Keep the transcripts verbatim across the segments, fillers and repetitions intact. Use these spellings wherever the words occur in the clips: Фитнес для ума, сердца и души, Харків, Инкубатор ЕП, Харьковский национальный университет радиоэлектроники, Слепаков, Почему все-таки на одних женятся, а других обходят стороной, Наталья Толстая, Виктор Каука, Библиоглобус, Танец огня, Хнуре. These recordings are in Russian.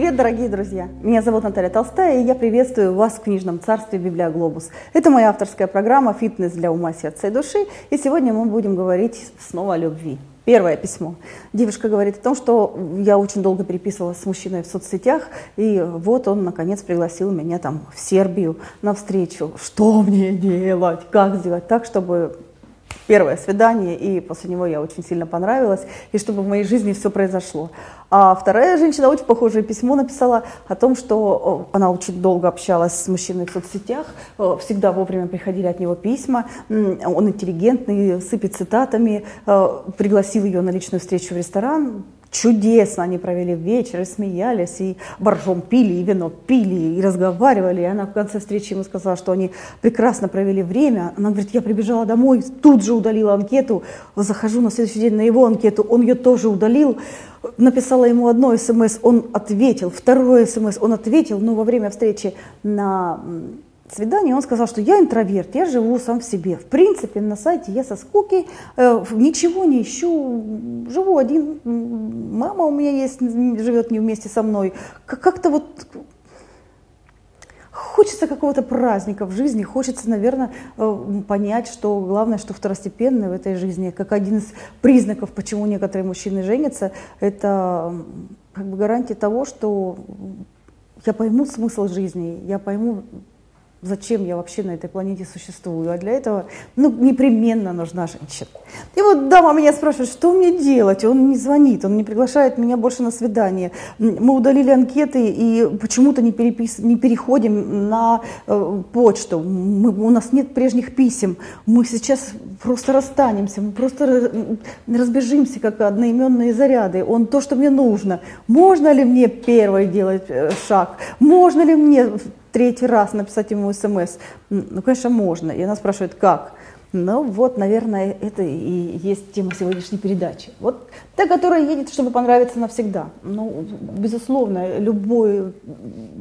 Привет, дорогие друзья! Меня зовут Наталья Толстая, и я приветствую вас в книжном царстве «Библиоглобус». Это моя авторская программа «Фитнес для ума, сердца и души», и сегодня мы будем говорить снова о любви. Первое письмо. Девушка говорит о том, что я очень долго переписывалась с мужчиной в соцсетях, и вот он, наконец, пригласил меня там в Сербию на встречу. Что мне делать? Как сделать так, чтобы... Первое свидание, и после него я очень сильно понравилась, и чтобы в моей жизни все произошло. А вторая женщина очень похожее письмо написала о том, что она очень долго общалась с мужчиной в соцсетях, всегда вовремя приходили от него письма, он интеллигентный, сыпет цитатами, пригласил ее на личную встречу в ресторан. Чудесно они провели вечер и смеялись, и боржом пили, и вино пили, и разговаривали. И она в конце встречи ему сказала, что они прекрасно провели время. Она говорит, я прибежала домой, тут же удалила анкету, захожу на следующий день на его анкету, он ее тоже удалил. Написала ему одно смс, он ответил, второе смс, он ответил, но во время встречи на... свидание, он сказал, что я интроверт, я живу сам в себе. В принципе, на сайте я со скуки, э, ничего не ищу, живу один, мама у меня есть, живет не вместе со мной. Как-то вот хочется какого-то праздника в жизни, хочется, наверное, э, понять, что главное, что второстепенное в этой жизни, как один из признаков, почему некоторые мужчины женятся, это как бы гарантия того, что я пойму смысл жизни, я пойму... Зачем я вообще на этой планете существую? А для этого ну, непременно нужна женщина. И вот дама меня спрашивает, что мне делать? Он не звонит, он не приглашает меня больше на свидание. Мы удалили анкеты и почему-то не, перепис... не переходим на э, почту. Мы... У нас нет прежних писем. Мы сейчас просто расстанемся, мы просто разбежимся, как одноименные заряды. Он то, что мне нужно. Можно ли мне первый делать э, шаг? Можно ли мне... третий раз написать ему смс? Ну, конечно, можно. И она спрашивает, как? Ну, вот, наверное, это и есть тема сегодняшней передачи. Вот та, которая едет, чтобы понравиться навсегда. Ну, безусловно, любой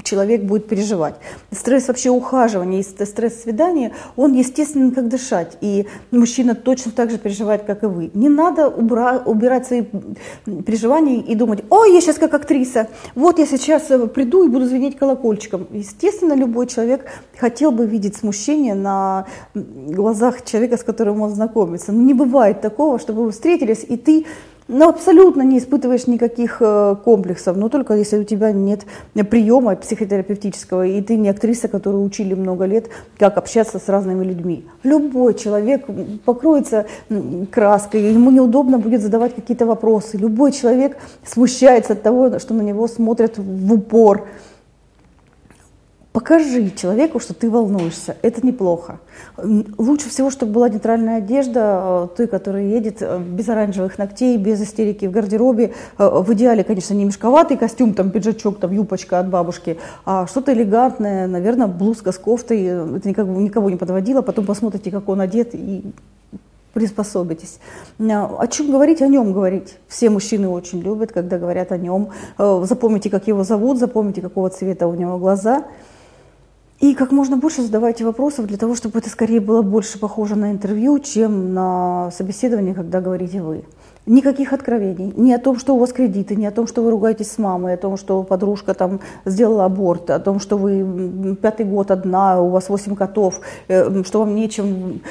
человек будет переживать. Стресс вообще ухаживания и стресс свидания, он естественен, как дышать. И мужчина точно так же переживает, как и вы. Не надо убра- убирать свои переживания и думать, ой, я сейчас как актриса, вот я сейчас приду и буду звенеть колокольчиком. Естественно, любой человек хотел бы видеть смущение на глазах человека, человека, с которым он знакомится. Но не бывает такого, чтобы вы встретились, и ты ну, абсолютно не испытываешь никаких комплексов, но только если у тебя нет приема психотерапевтического, и ты не актриса, которую учили много лет, как общаться с разными людьми. Любой человек покроется краской, ему неудобно будет задавать какие-то вопросы. Любой человек смущается от того, что на него смотрят в упор. Покажи человеку, что ты волнуешься, это неплохо. Лучше всего, чтобы была нейтральная одежда, той, которая едет без оранжевых ногтей, без истерики в гардеробе. В идеале, конечно, не мешковатый костюм, там пиджачок, там юбочка от бабушки, а что-то элегантное, наверное, блузка с кофтой. Это никого не подводило, потом посмотрите, как он одет, и приспособитесь. О чем говорить? О нем говорить. Все мужчины очень любят, когда говорят о нем. Запомните, как его зовут, запомните, какого цвета у него глаза. И как можно больше задавайте вопросов для того, чтобы это скорее было больше похоже на интервью, чем на собеседование, когда говорите вы. Никаких откровений, ни о том, что у вас кредиты, ни о том, что вы ругаетесь с мамой, о том, что подружка там сделала аборт, о том, что вы пятый год одна, у вас восемь котов, что вам нечем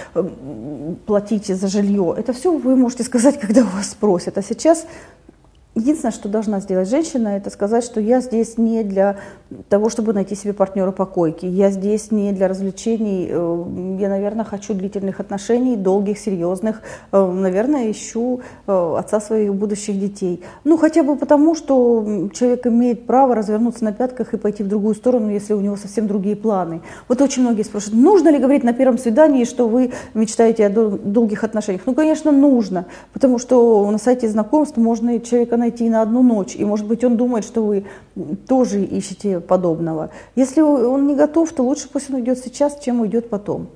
платить за жилье. Это все вы можете сказать, когда вас спросят. А сейчас... Единственное, что должна сделать женщина, это сказать, что я здесь не для того, чтобы найти себе партнера по койке, я здесь не для развлечений, я, наверное, хочу длительных отношений, долгих, серьезных, наверное, ищу отца своих будущих детей. Ну, хотя бы потому, что человек имеет право развернуться на пятках и пойти в другую сторону, если у него совсем другие планы. Вот очень многие спрашивают, нужно ли говорить на первом свидании, что вы мечтаете о долгих отношениях? Ну, конечно, нужно, потому что на сайте знакомств можно человека найти идти на одну ночь, и, может быть, он думает, что вы тоже ищете подобного. Если он не готов, то лучше пусть он уйдет сейчас, чем уйдет потом.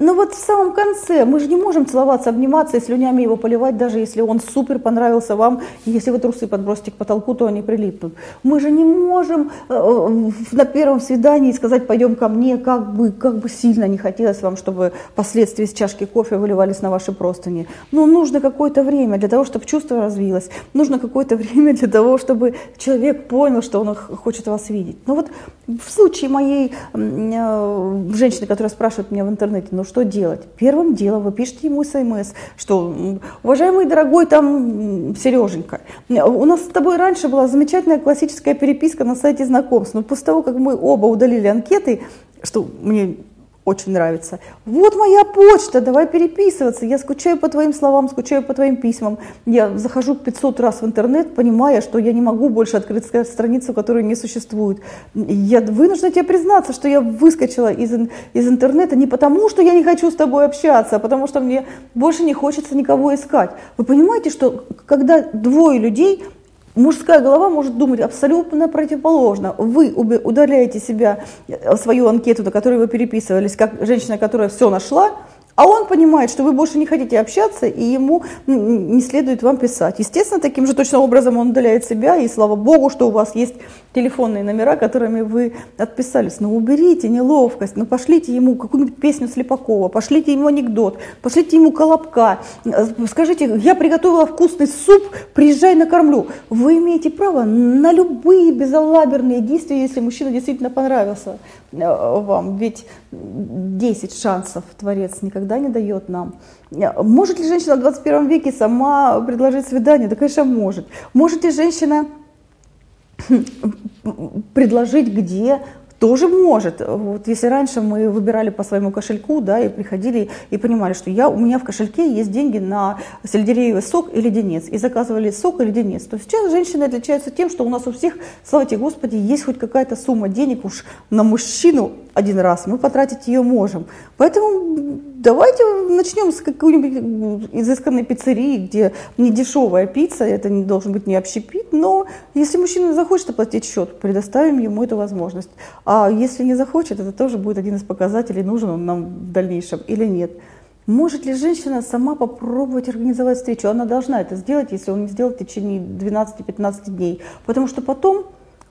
Ну вот в самом конце мы же не можем целоваться, обниматься и слюнями его поливать, даже если он супер понравился вам, если вы трусы подбросите к потолку, то они прилипнут. Мы же не можем на первом свидании сказать: пойдем ко мне, как бы, как бы сильно не хотелось вам, чтобы последствия из чашки кофе выливались на ваши простыни. Но нужно какое-то время для того, чтобы чувство развилось, нужно какое-то время для того, чтобы человек понял, что он хочет вас видеть. Но вот в случае моей женщины, которая спрашивает меня в интернете: ну что делать? Первым делом вы пишете ему смс, что: уважаемый, дорогой там Сереженька, у нас с тобой раньше была замечательная классическая переписка на сайте знакомств, но после того, как мы оба удалили анкеты, что мне очень нравится, вот моя почта, давай переписываться, я скучаю по твоим словам, скучаю по твоим письмам, я захожу пятьсот раз в интернет, понимая, что я не могу больше открыть страницу, которую не существует. Я вынуждена тебе признаться, что я выскочила из, из интернета не потому, что я не хочу с тобой общаться, а потому что мне больше не хочется никого искать. Вы понимаете, что когда двое людей, мужская голова может думать абсолютно противоположно. Вы удаляете себя, свою анкету, на которой вы переписывались, как женщина, которая все нашла, а он понимает, что вы больше не хотите общаться, и ему не следует вам писать. Естественно, таким же точно образом он удаляет себя, и слава богу, что у вас есть телефонные номера, которыми вы отписались. Но уберите неловкость, но пошлите ему какую-нибудь песню Слепакова, пошлите ему анекдот, пошлите ему Колобка, скажите: я приготовила вкусный суп, приезжай, накормлю. Вы имеете право на любые безалаберные действия, если мужчина действительно понравился вам, ведь десять шансов Творец никогда не дает нам. Может ли женщина в двадцать первом веке сама предложить свидание? Да, конечно, может. Может ли женщина предложить где? Тоже может. Вот если раньше мы выбирали по своему кошельку, да, и приходили и понимали, что я, у меня в кошельке есть деньги на сельдереевый сок и леденец, и заказывали сок и леденец, то сейчас женщины отличаются тем, что у нас у всех, слава тебе Господи, есть хоть какая-то сумма денег уж на мужчину один раз, мы потратить ее можем. Поэтому давайте начнем с какой-нибудь изысканной пиццерии, где не дешевая пицца, это не должен быть не общепит, но если мужчина захочет оплатить счет, предоставим ему эту возможность. А если не захочет, это тоже будет один из показателей, нужен он нам в дальнейшем или нет. Может ли женщина сама попробовать организовать встречу? Она должна это сделать, если он не сделает в течение двенадцати-пятнадцати дней, потому что потом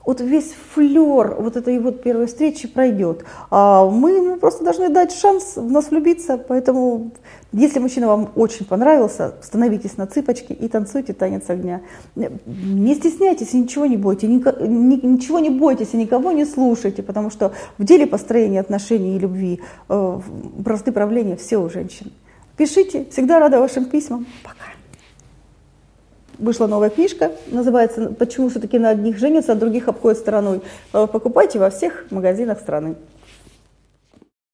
вот весь флер вот этой вот первой встречи пройдет. А мы ему просто должны дать шанс в нас влюбиться. Поэтому, если мужчина вам очень понравился, становитесь на цыпочки и танцуйте танец огня. Не стесняйтесь и ничего не бойтесь. Ничего не бойтесь и никого не слушайте, потому что в деле построения отношений и любви бразды правления все у женщин. Пишите, всегда рада вашим письмам. Пока. Вышла новая книжка, называется «Почему все-таки на одних женятся, а других обходят стороной». Покупайте во всех магазинах страны.